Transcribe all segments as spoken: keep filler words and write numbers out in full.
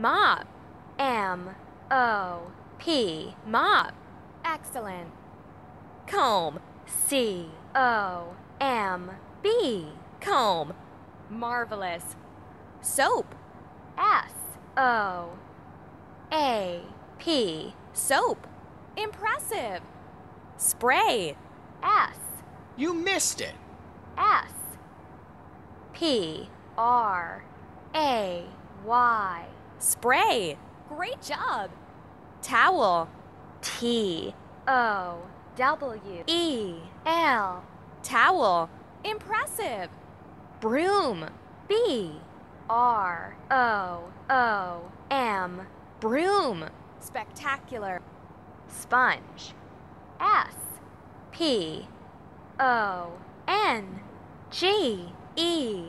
Mop. M O P. Mop. Excellent. Comb. C O M B. Comb. Marvelous. Soap. S O A P. Soap. Impressive. Spray. S. You missed it. S. P. R. A. Y. Spray. Great job. Towel. T. O. W. E. L. Towel. Impressive. Broom. B. R. O. O. M. Broom. Spectacular. Sponge. S. P. O. N. G. E.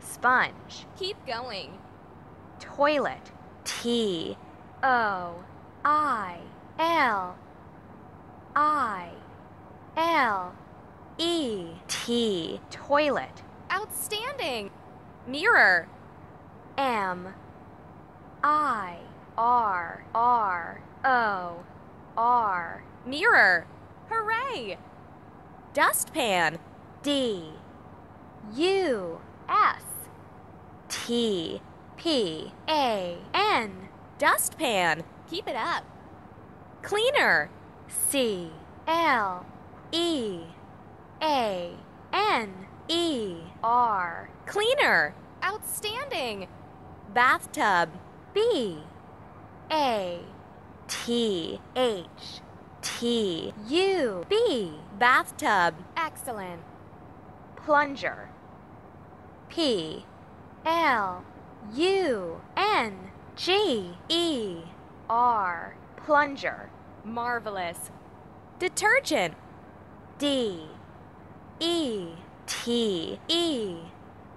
Sponge. Keep going. Toilet. T. O. I. L. I. L. E. T. Toilet. Outstanding. Mirror. M. I. R. R. O. R. Mirror. Hooray. Dustpan. D. U. S. T. P. A. N. Dustpan. Keep it up. Cleaner. C. L. E. A. N. E. R. Cleaner. Outstanding. Bathtub. B. A. T. H. T. U. B. Bathtub. Excellent. Plunger. P. L. U. N. G. E. R. Plunger. Marvelous. Detergent. D. E. T. E.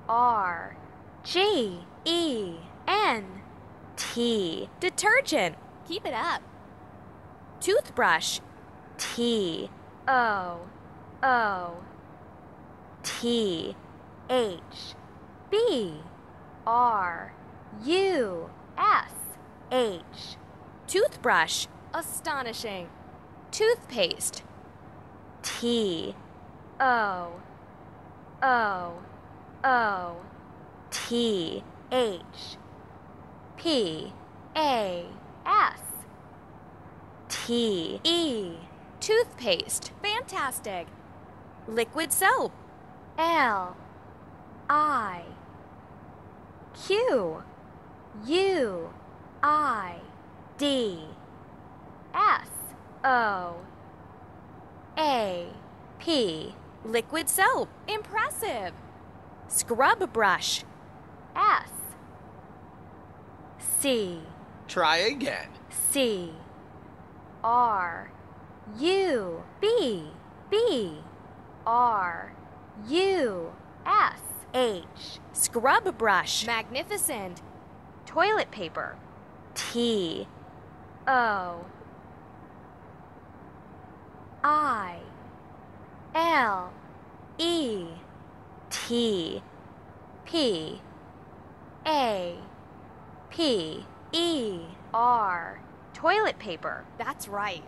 R. G. E. N. T. Detergent. Keep it up. Toothbrush. T. O. O. T. H. B. R. U. S. H. Toothbrush. Astonishing. Toothpaste. T. O. O. O. T. H. P. A. S. T. E. Toothpaste. Fantastic. Liquid soap. L. I. Q. U. I. D. S. O. A. P. Liquid soap. Impressive. Scrub brush. S. C. Try again. C. R. U. B. B. R. U. S. H. Scrub brush. Magnificent. Toilet paper. T. O. I. L. E. T. P. A. P. E. R. Toilet paper. That's right.